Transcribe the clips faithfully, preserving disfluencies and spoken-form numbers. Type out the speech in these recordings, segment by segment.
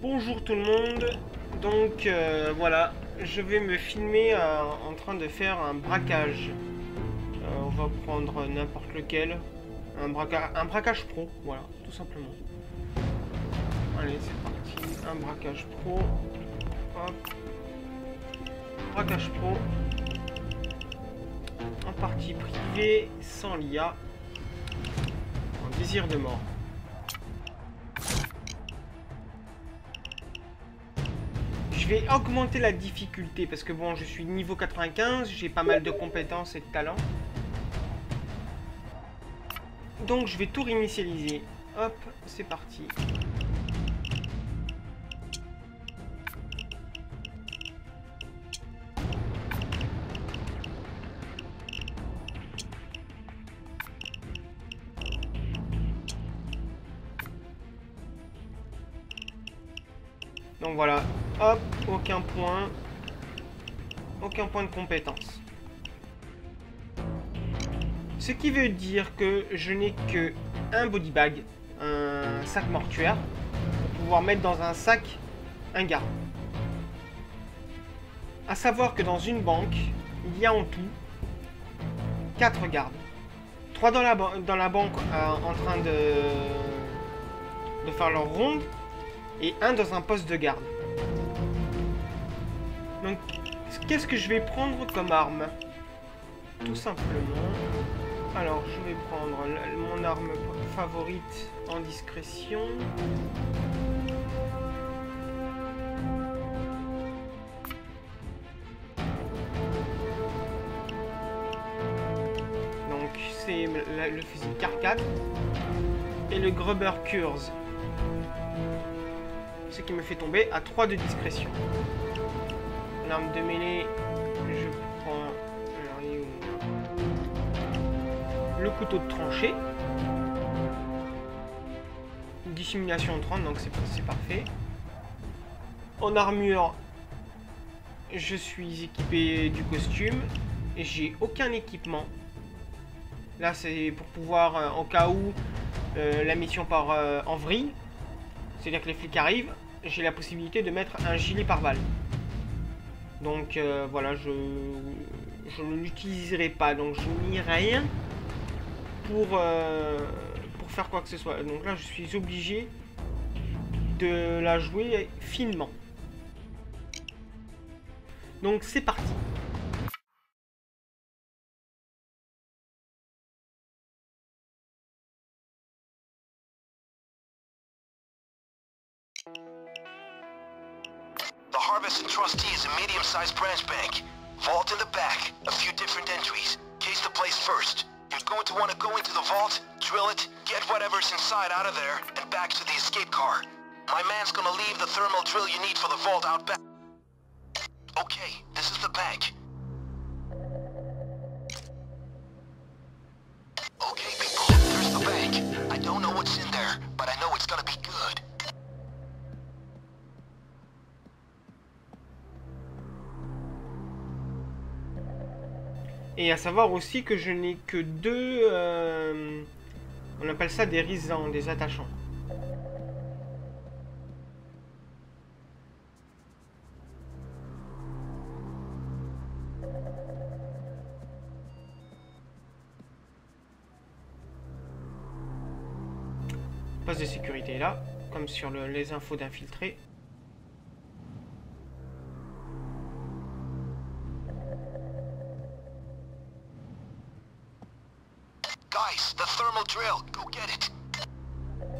Bonjour tout le monde. Donc euh, voilà, je vais me filmer à, en train de faire un braquage. Euh, on va prendre n'importe lequel. Un braquage, un braquage pro, voilà, tout simplement. Allez, c'est parti. Un braquage pro. Hop. Braquage pro. En partie privée, sans l'I A. En désir de mort. Je vais augmenter la difficulté parce que bon, je suis niveau quatre-vingt-quinze, j'ai pas mal de compétences et de talents. Donc je vais tout réinitialiser. Hop, c'est parti. Donc voilà, hop, aucun point, aucun point de compétence. Ce qui veut dire que je n'ai que un body bag, un sac mortuaire, pour pouvoir mettre dans un sac un gars. A savoir que dans une banque, il y a en tout quatre gardes. trois dans la, dans la banque euh, en train de, de faire leur ronde. Et un dans un poste de garde. Donc, qu'est-ce que je vais prendre comme arme? Tout simplement. Alors, je vais prendre mon arme favorite en discrétion. Donc, c'est le fusil Kar quatre. Et le Gruber Kurz. Ce qui me fait tomber à trois de discrétion. L'arme de mêlée, je prends le couteau de tranchée. Dissimulation trente, donc c'est parfait. En armure, je suis équipé du costume. Et j'ai aucun équipement. Là, c'est pour pouvoir, euh, en cas où euh, la mission part euh, en vrille. C'est-à-dire que les flics arrivent, j'ai la possibilité de mettre un gilet pare-balles. Donc euh, voilà, je, je ne l'utiliserai pas, donc je n'ai rien pour, euh, pour faire quoi que ce soit. Donc là, je suis obligé de la jouer finement. Donc c'est parti. The Harvest and Trustee is a medium-sized branch bank. Vault in the back, a few different entries. Case the place first. You're going to want to go into the vault, drill it, get whatever's inside out of there, and back to the escape car. My man's gonna leave the thermal drill you need for the vault out back. Okay, this is the bank. Okay, people, there's the bank. I don't know what's in there, but I know it's gonna be good. Et à savoir aussi que je n'ai que deux, euh, on appelle ça des risants, des attachants. Poste de sécurité est là, comme sur le, les infos d'infiltrés.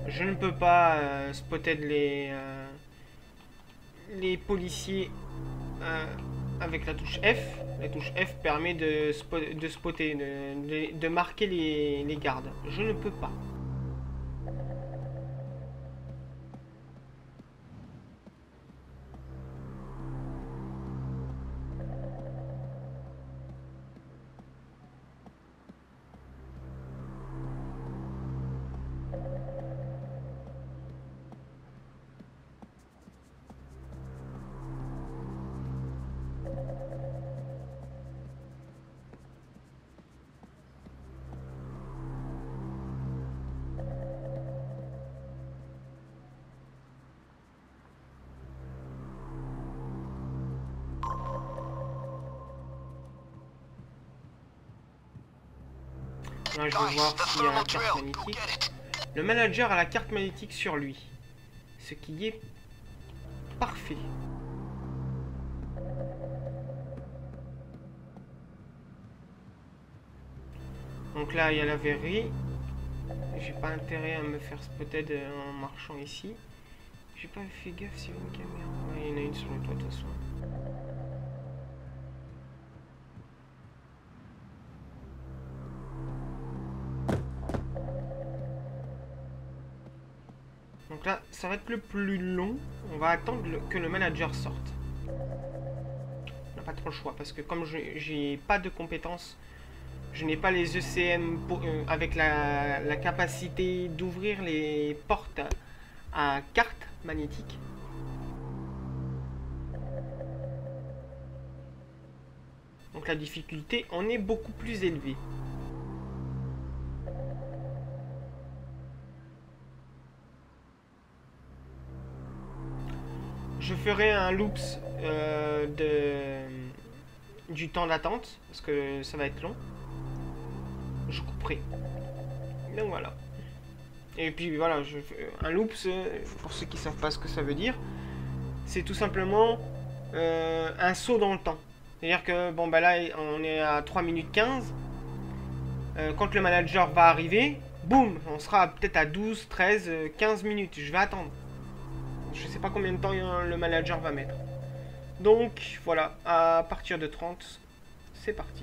Je ne peux pas euh, spotter les, euh, les policiers euh, avec la touche F. La touche F permet de, spot, de spotter, de, de, de marquer les, les gardes. Je ne peux pas. Là, je vais voir s'il y a la carte magnétique. Le manager a la carte magnétique sur lui. Ce qui est parfait. Donc là, il y a la verrerie. J'ai pas intérêt à me faire spotted en marchant ici. J'ai pas fait gaffe s'il y a une caméra. Ouais, il y en a une sur le toit de toute façon. Donc là, ça va être le plus long. On va attendre le, que le manager sorte. On n'a pas trop le choix parce que comme j'ai pas de compétences, je n'ai pas les E C M pour, euh, avec la, la capacité d'ouvrir les portes à, à carte magnétique. Donc la difficulté en est beaucoup plus élevée. Je ferai un loops euh, de, du temps d'attente, parce que ça va être long. Je couperai. Donc voilà. Et puis voilà, je fais un loops, pour ceux qui ne savent pas ce que ça veut dire, c'est tout simplement euh, un saut dans le temps. C'est-à-dire que, bon bah là, on est à trois minutes quinze. Euh, quand le manager va arriver, boum, on sera peut-être à douze, treize, quinze minutes. Je vais attendre. Je sais pas combien de temps le manager va mettre. Donc voilà, à partir de trente, c'est parti.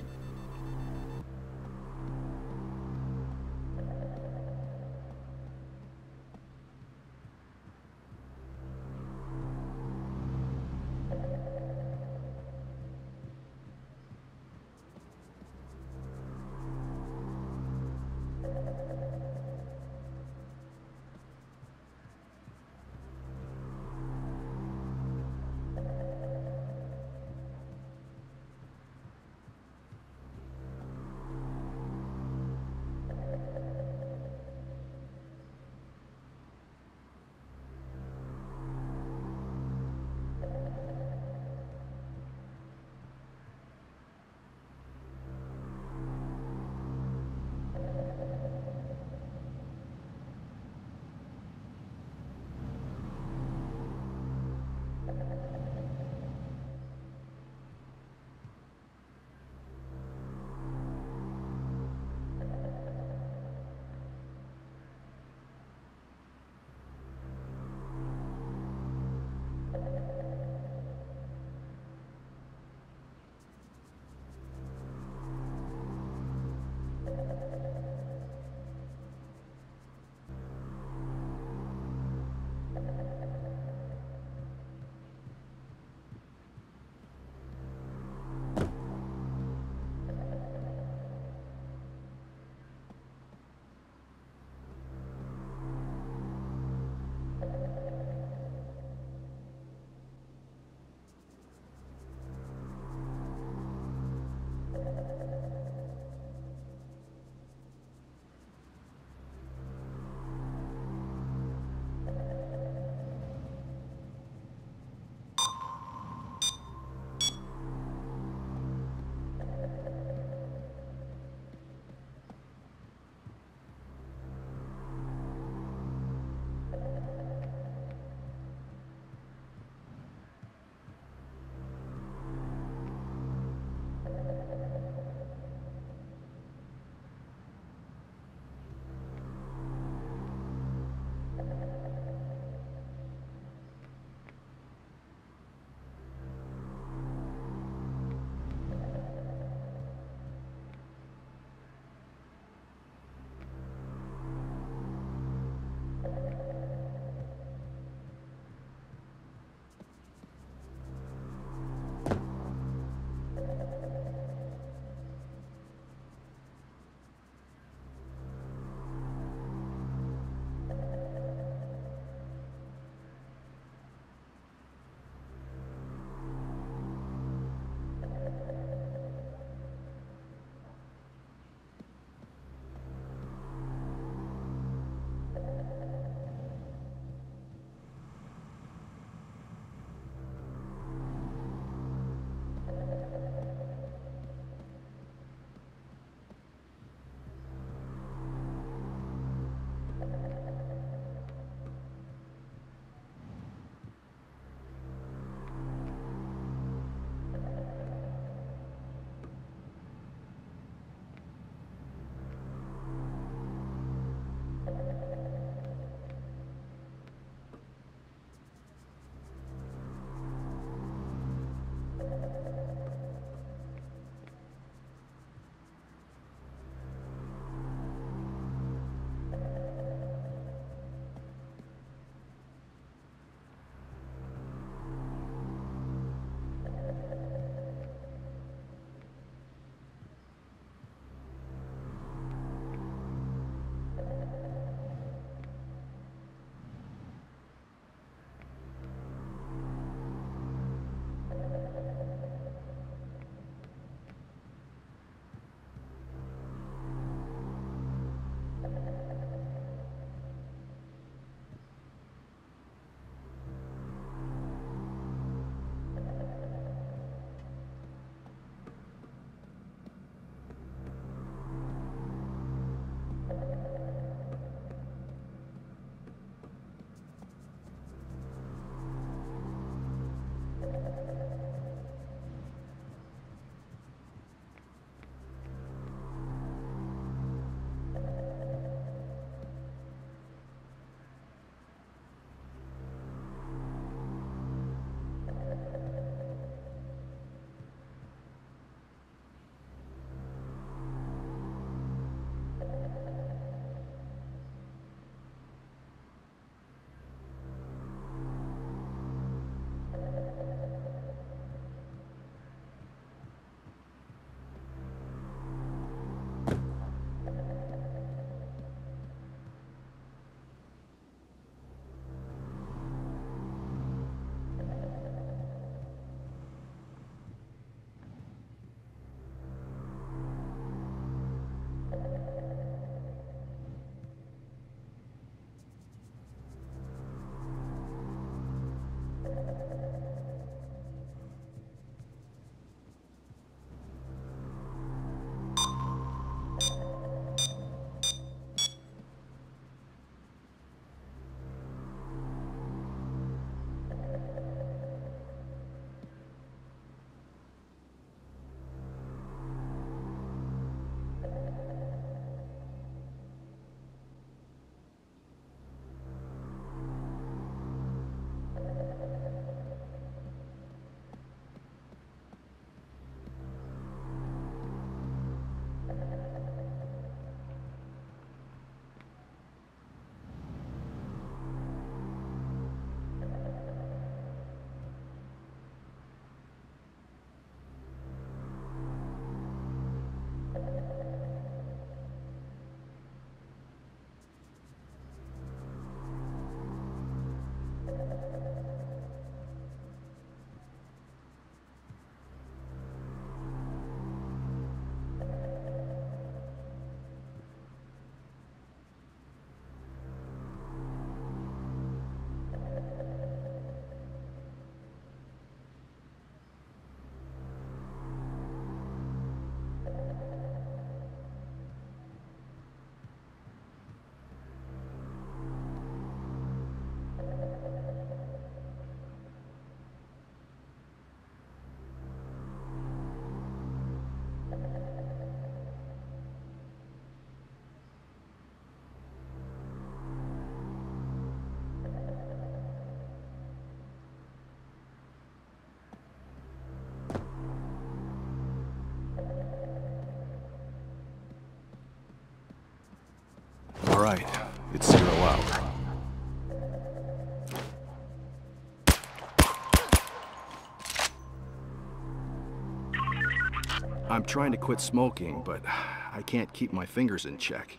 I'm trying to quit smoking, but I can't keep my fingers in check.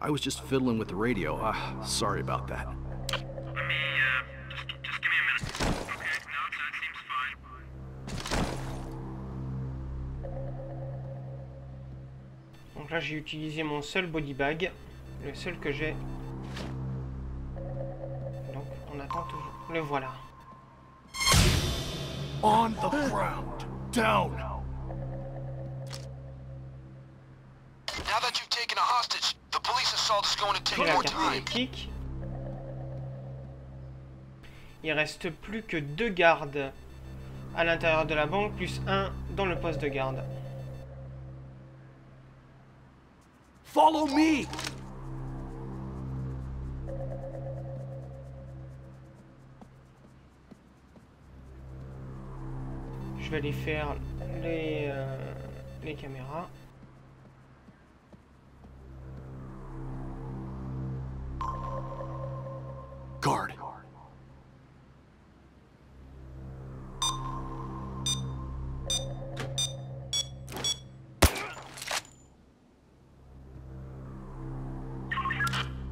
I was just fiddling with the radio. Ah, sorry about that. Let me, uh, just, just give me a minute. Okay, now that seems fine. Donc là, j'ai utilisé mon seul body bag, le seul que j'ai. Donc, on attend toujours. Le voilà. On the ground, down. Now that you've taken a hostage, the police assault is going to take more time. Il reste plus que deux gardes à l'intérieur de la banque, plus un dans le poste de garde. Follow me. Je vais aller faire les, euh, les caméras. Guard.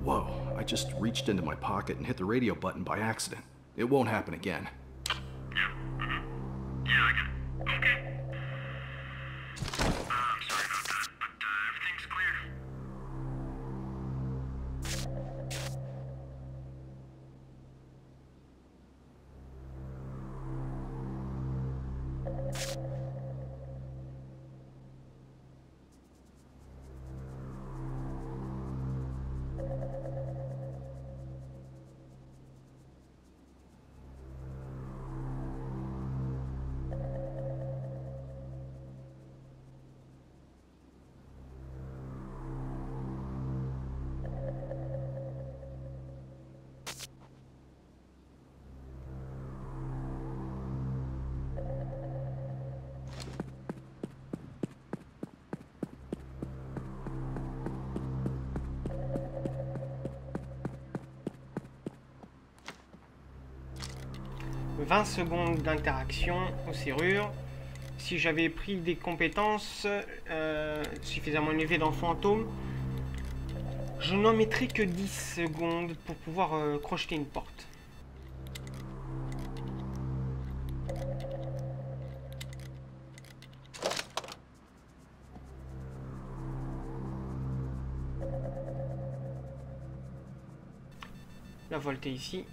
Whoa, I just reached into my pocket and hit the radio button by accident. It won't happen again. vingt secondes d'interaction aux serrures. Si j'avais pris des compétences euh, suffisamment élevées dans Fantôme, je n'en mettrais que dix secondes pour pouvoir euh, crocheter une porte. La voltée ici.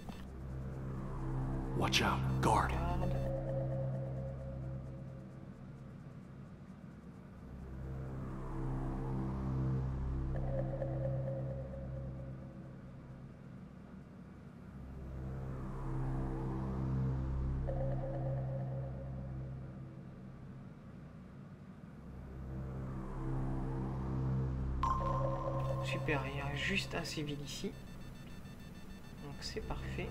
Watch out, guard. Super, il y a juste un civil ici. Donc c'est parfait.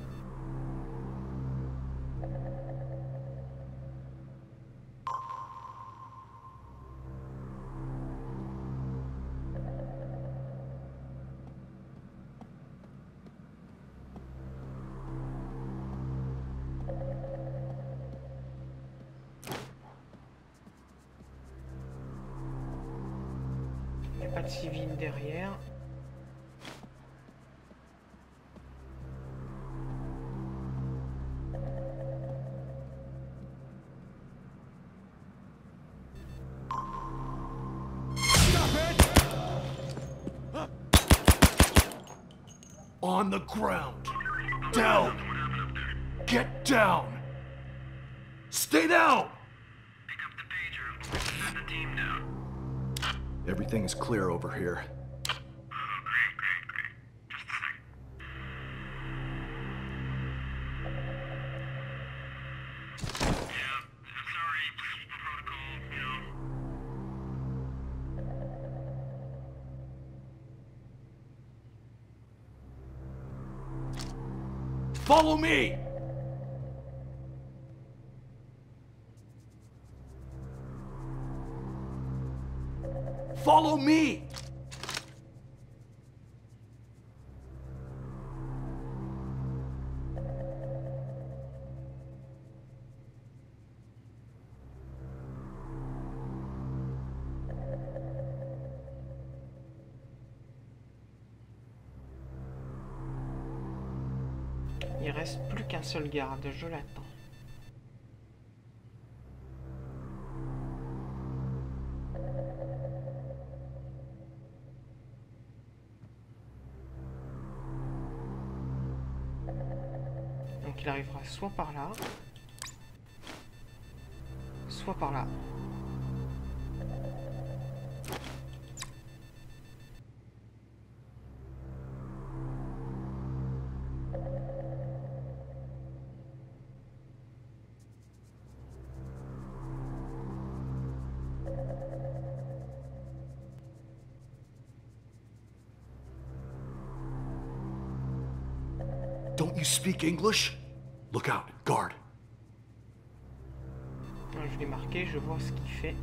Pas de civil derrière. On the ground. Down. Get down. Stay down. Pick up the pager. We'll send the team down. Everything is clear over here. Oh, great, great, great. Just a sec. Yeah, I'm sorry. The protocol, you know. Follow me! Follow me! reste plus qu'un seul garde, je l'attends. Donc il arrivera soit par là, soit par là. Don't you speak English? Look out, guard. Je l'ai marqué, je vois ce qu'il fait.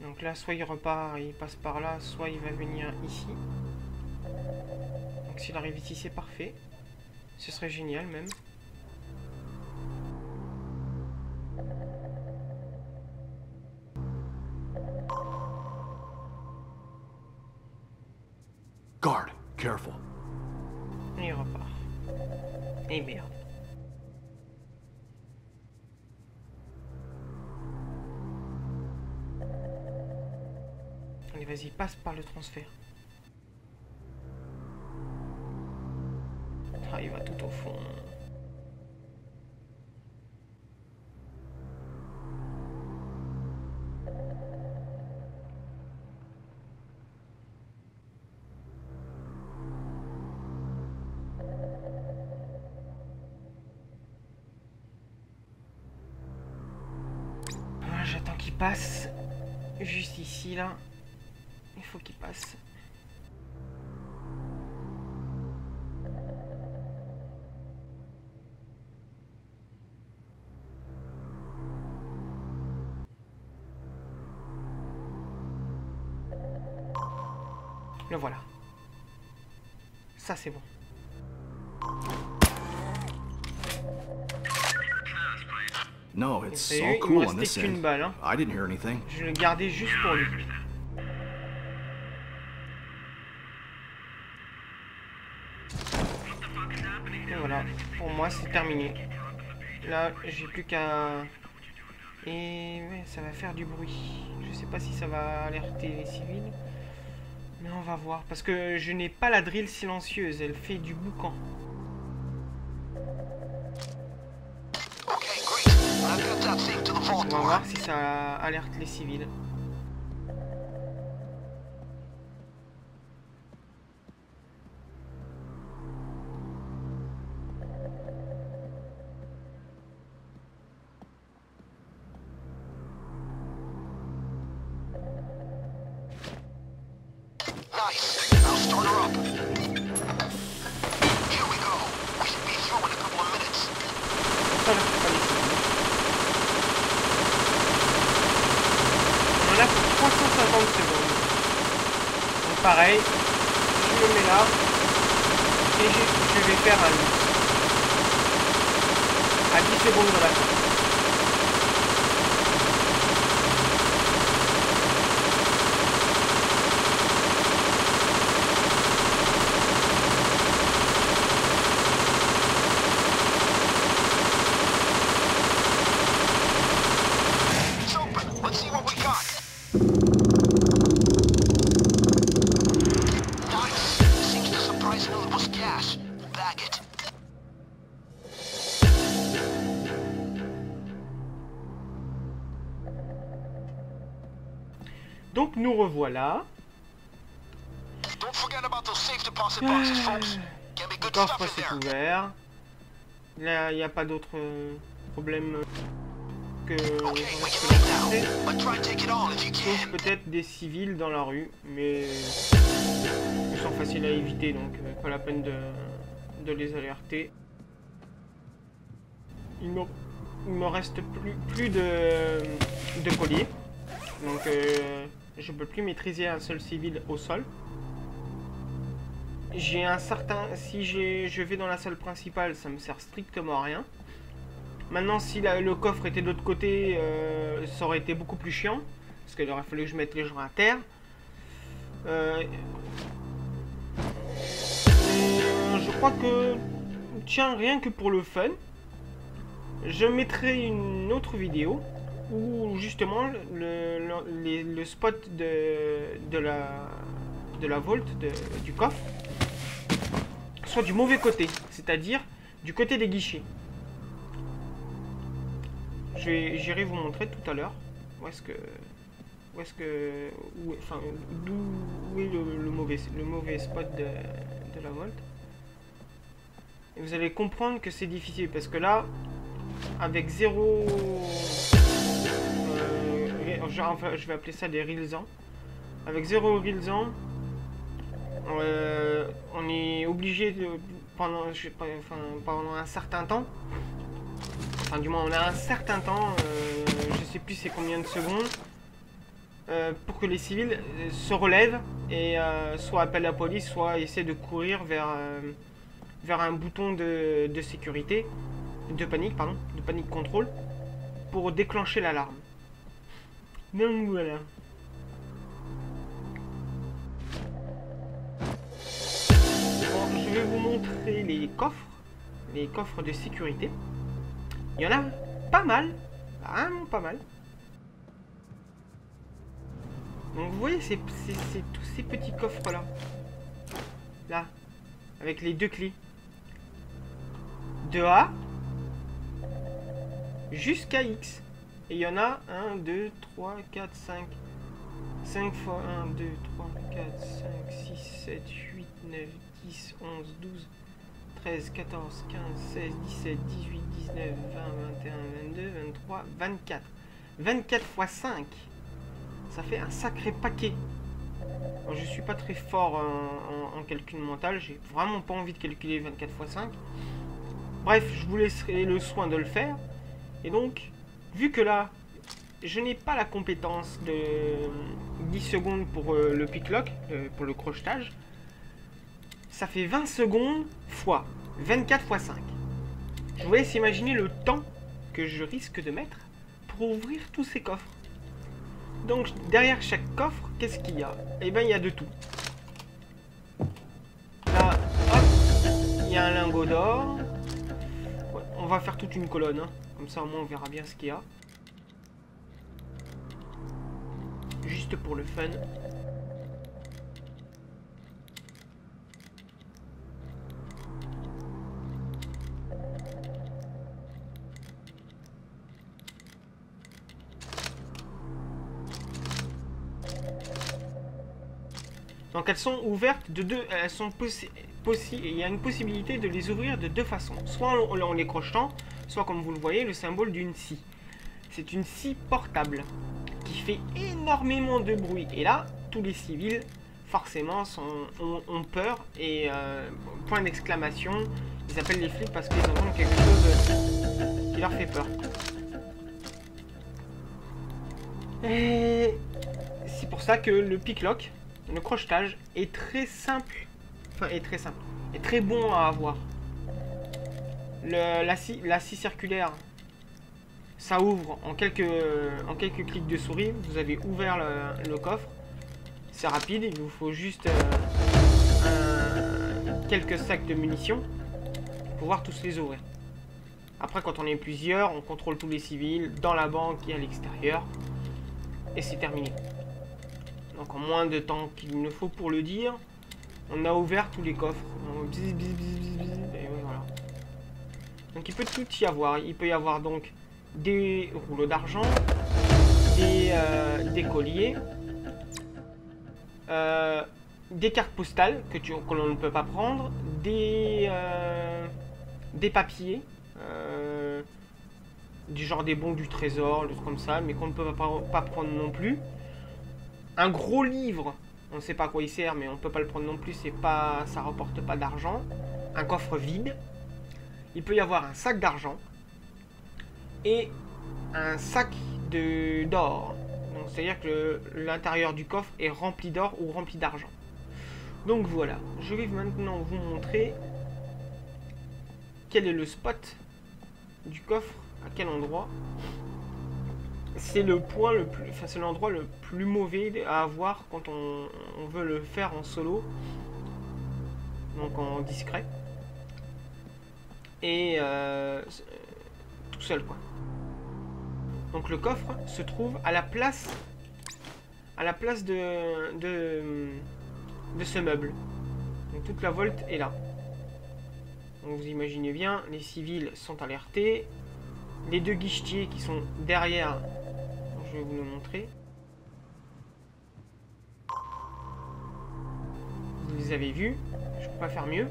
Donc là, soit il repart, il passe par là, soit il va venir ici. Donc s'il arrive ici, c'est parfait. Ce serait génial même. Guard, careful. Et il repart. Et merde. Allez, vas-y, passe par le transfert. Ah, il va tout au fond. J'attends qu'il passe juste ici là. Il faut qu'il passe. Le voilà. Ça c'est bon. No, it's so cool on this end. I didn't hear anything. Je le gardais juste pour lui. Et voilà, pour moi c'est terminé. Là, j'ai plus qu'à... Et ouais, ça va faire du bruit. Je sais pas si ça va alerter les civils. Mais on va voir. Parce que je n'ai pas la drill silencieuse, elle fait du boucan. On va voir si ça alerte les civils. Pareil, je le mets là et je, je vais faire un loop à dix secondes de la fin. It's open. Let's see what we got. Donc nous revoilà. Le coffre s'est ouvert. Là, il n'y a pas d'autre problème que... Sauf peut-être des civils dans la rue, mais... Ils sont faciles à éviter, donc pas la peine de, de les alerter. Il me, il me reste plus, plus de, de collier. Donc... Euh, je peux plus maîtriser un seul civil au sol. J'ai un certain... Si je vais dans la salle principale, ça me sert strictement à rien. Maintenant, si la, le coffre était de l'autre côté, euh, ça aurait été beaucoup plus chiant. Parce qu'il aurait fallu que je mette les gens à terre. Euh... Je crois que... Tiens, rien que pour le fun, je mettrai une autre vidéo où justement le, le, les, le spot de, de la de la vault de, du coffre soit du mauvais côté, c'est-à-dire du côté des guichets. J'irai vous montrer tout à l'heure où est-ce que où est-ce que où, enfin d'où est le, le mauvais le mauvais spot de, de la vault. Et vous allez comprendre que c'est difficile parce que là, avec zéro, euh, enfin, je vais appeler ça des reels-ans. Avec zéro reels-ans, euh, on est obligé de pendant, je sais pas, enfin, pendant un certain temps. Enfin, du moins, on a un certain temps. Euh, je sais plus c'est combien de secondes euh, pour que les civils euh, se relèvent et euh, soit appellent la police, soit essaient de courir vers. Euh, vers un bouton de, de sécurité, de panique, pardon, de panique contrôle, pour déclencher l'alarme. Donc voilà. Bon, je vais vous montrer les coffres, les coffres de sécurité. Il y en a pas mal, vraiment pas mal. Donc vous voyez, c'est tous ces petits coffres-là, là, avec les deux clés. De A jusqu'à X. Et il y en a un, deux, trois, quatre, cinq. cinq fois un, deux, trois, quatre, cinq, six, sept, huit, neuf, dix, onze, douze, treize, quatorze, quinze, seize, dix-sept, dix-huit, dix-neuf, vingt, vingt et un, vingt-deux, vingt-trois, vingt-quatre. vingt-quatre fois cinq. Ça fait un sacré paquet. Alors, je suis pas très fort en, en, en calcul mental. J'ai vraiment pas envie de calculer vingt-quatre fois cinq. Bref, je vous laisserai le soin de le faire. Et donc, vu que là, je n'ai pas la compétence de dix secondes pour euh, le pick-lock, euh, pour le crochetage, ça fait vingt secondes fois vingt-quatre fois cinq. Je vous laisse imaginer le temps que je risque de mettre pour ouvrir tous ces coffres. Donc, derrière chaque coffre, qu'est-ce qu'il y a? Eh bien, il y a de tout. Là, hop, il y a un lingot d'or. Ouais, on va faire toute une colonne, hein. Comme ça, au moins, on verra bien ce qu'il y a. Juste pour le fun. Donc elles sont ouvertes de deux, elles sont possibles, possi il y a une possibilité de les ouvrir de deux façons. Soit en, en les crochetant, soit comme vous le voyez, le symbole d'une scie. C'est une scie portable qui fait énormément de bruit. Et là, tous les civils, forcément, sont, ont, ont peur et euh, point d'exclamation, ils appellent les flics parce qu'ils entendent quelque chose qui leur fait peur. Et c'est pour ça que le pick-lock, le crochetage est très simple, enfin est très simple, est très bon à avoir. Le, la, scie, la scie circulaire, ça ouvre en quelques, en quelques clics de souris, vous avez ouvert le, le coffre, c'est rapide, il vous faut juste euh, un, quelques sacs de munitions pour pouvoir tous les ouvrir. Après quand on est plusieurs, on contrôle tous les civils, dans la banque et à l'extérieur, et c'est terminé. Donc en moins de temps qu'il ne faut pour le dire, on a ouvert tous les coffres. Bzz, bzz, bzz, bzz, et voilà. Donc il peut tout y avoir. Il peut y avoir donc des rouleaux d'argent, des, euh, des colliers, euh, des cartes postales que, que l'on ne peut pas prendre, des, euh, des papiers, euh, du genre des bons du trésor, des trucs comme ça, mais qu'on ne peut pas, pas prendre non plus. Un gros livre, on ne sait pas à quoi il sert, mais on ne peut pas le prendre non plus, c'est pas, ça ne rapporte pas d'argent. Un coffre vide. Il peut y avoir un sac d'argent. Et un sac d'or. Donc c'est-à-dire que l'intérieur du coffre est rempli d'or ou rempli d'argent. Donc voilà, je vais maintenant vous montrer quel est le spot du coffre à quel endroit c'est le point le plus, enfin c'est l'endroit le plus mauvais à avoir quand on, on veut le faire en solo, donc en discret et euh, tout seul quoi. Donc le coffre se trouve à la place à la place de de, de ce meuble. Donc toute la volte est là. Donc vous imaginez bien, les civils sont alertés. Les deux guichetiers qui sont derrière, je vais vous le montrer. Vous les avez vus, je ne peux pas faire mieux.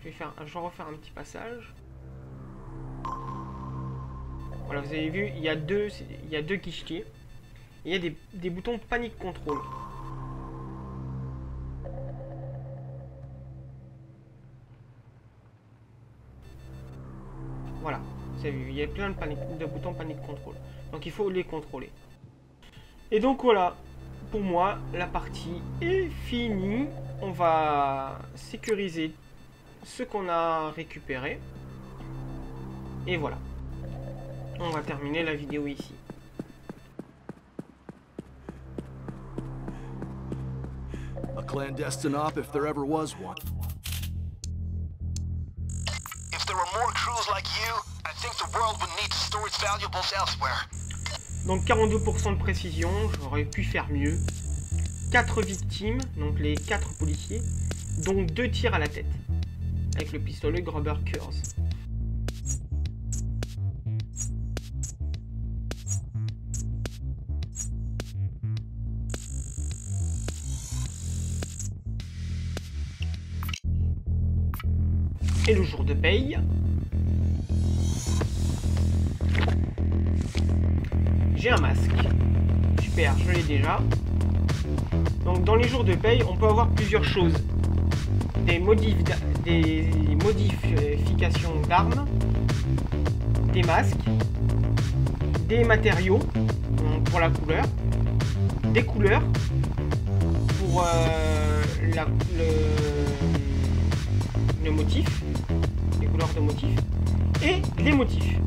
Je vais faire, je vais refaire un petit passage. Voilà, vous avez vu, il y a deux, il y a deux guichetiers. Il y a des, des boutons panique contrôle. Voilà, vous avez vu, il y a plein de, panique, de boutons panique contrôle. Donc il faut les contrôler. Et donc voilà, pour moi, la partie est finie. On va sécuriser ce qu'on a récupéré. Et voilà. On va terminer la vidéo ici. A clandestine op if there ever was one. If there were more crews like you, I think the world would need to store its valuables elsewhere. Donc quarante-deux pour cent de précision, j'aurais pu faire mieux. quatre victimes, donc les quatre policiers, dont deux tirs à la tête avec le pistolet Gruber Kurz. Et le jour de paye, j'ai un masque, super, je l'ai déjà. Donc dans les jours de paye, on peut avoir plusieurs choses, des, modif des modifications d'armes, des masques, des matériaux pour la couleur, des couleurs pour euh, la, le, le motif, les couleurs de motifs et les motifs.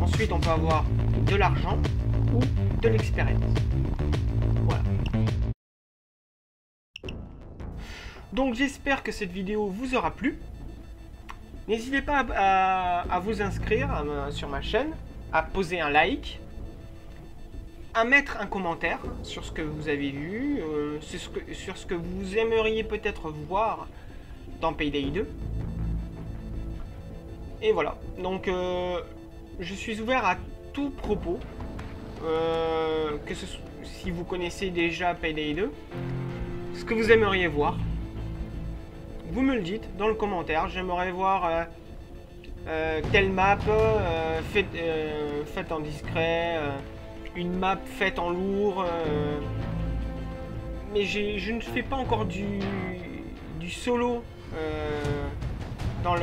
Ensuite, on peut avoir de l'argent ou de l'expérience. Voilà. Donc, j'espère que cette vidéo vous aura plu. N'hésitez pas à, à, à vous inscrire à, à, sur ma chaîne, à poser un like, à mettre un commentaire sur ce que vous avez vu, euh, sur, ce que, sur ce que vous aimeriez peut-être voir dans Payday deux. Et voilà, donc euh, je suis ouvert à tout propos, euh, que ce soit, si vous connaissez déjà Payday deux, ce que vous aimeriez voir, vous me le dites dans le commentaire. J'aimerais voir euh, euh, telle map euh, faite euh, fait en discret, euh, une map faite en lourd, euh, mais je ne fais pas encore du, du solo euh, dans le,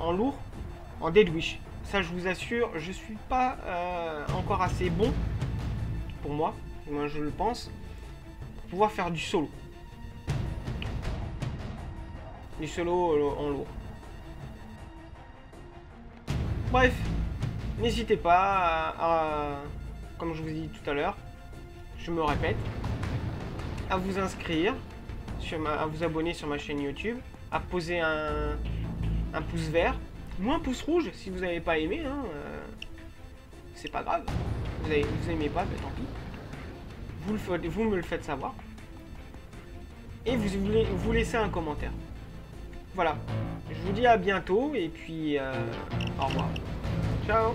en lourd. En Deadwish, ça je vous assure, je suis pas euh, encore assez bon pour moi, moi je le pense, pour pouvoir faire du solo, du solo en lourd. Bref, n'hésitez pas à, à, comme je vous ai dit tout à l'heure, je me répète, à vous inscrire, sur ma, à vous abonner sur ma chaîne YouTube, à poser un, un pouce vert. Moins pouce rouge si vous n'avez pas aimé, hein, euh, c'est pas grave. Vous avez, vous aimez pas, bah, tant pis. Vous, le faites, vous me le faites savoir. Et vous, vous laissez un commentaire. Voilà. Je vous dis à bientôt et puis euh, au revoir. Ciao.